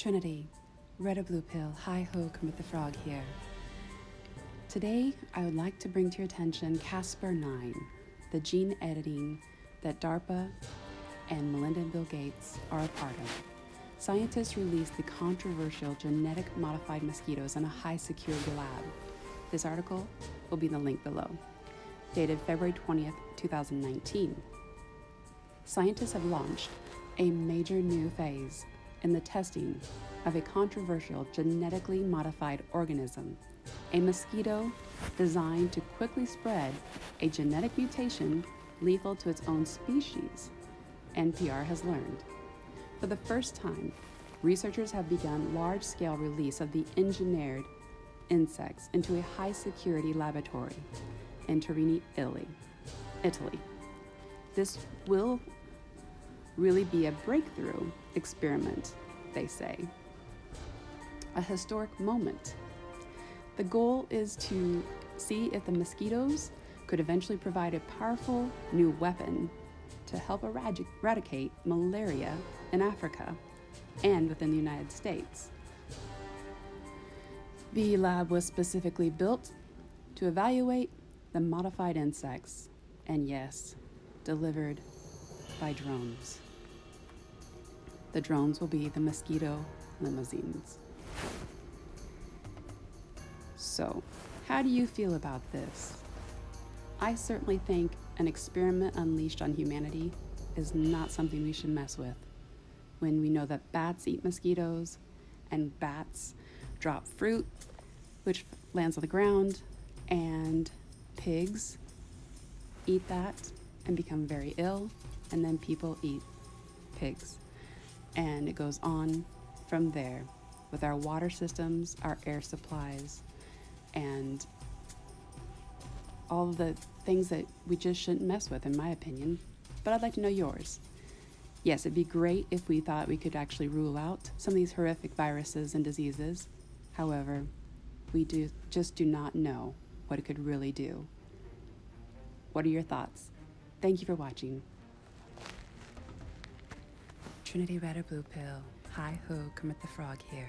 Trinity, red or blue pill, hi-ho, Kermit the Frog here. Today, I would like to bring to your attention Cas9, the gene editing that DARPA and Melinda and Bill Gates are a part of. Scientists released the controversial genetic modified mosquitoes in a high-secure lab. This article will be in the link below. Dated February 20th, 2019. Scientists have launched a major new phase in the testing of a controversial genetically modified organism, a mosquito designed to quickly spread a genetic mutation lethal to its own species, NPR has learned. For the first time, researchers have begun large-scale release of the engineered insects into a high-security laboratory in Torino, Italy. This will really be a breakthrough experiment, they say. A historic moment. The goal is to see if the mosquitoes could eventually provide a powerful new weapon to help eradicate malaria in Africa and within the United States. The lab was specifically built to evaluate the modified insects, and yes, delivered by drones. The drones will be the mosquito limousines. So, how do you feel about this? I certainly think an experiment unleashed on humanity is not something we should mess with. When we know that bats eat mosquitoes, and bats drop fruit, which lands on the ground, and pigs eat that and become very ill, and then people eat pigs. And it goes on from there with our water systems, our air supplies, and all the things that we just shouldn't mess with, in my opinion. But I'd like to know yours. Yes, it'd be great if we thought we could actually rule out some of these horrific viruses and diseases. However, we just do not know what it could really do. What are your thoughts? Thank you for watching. Trinity Red or Blue Pill, hi-ho, Kermit the Frog here.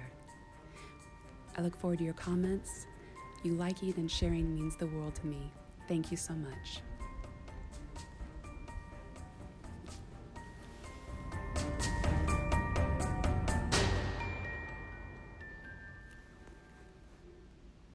I look forward to your comments. You liking and sharing means the world to me. Thank you so much.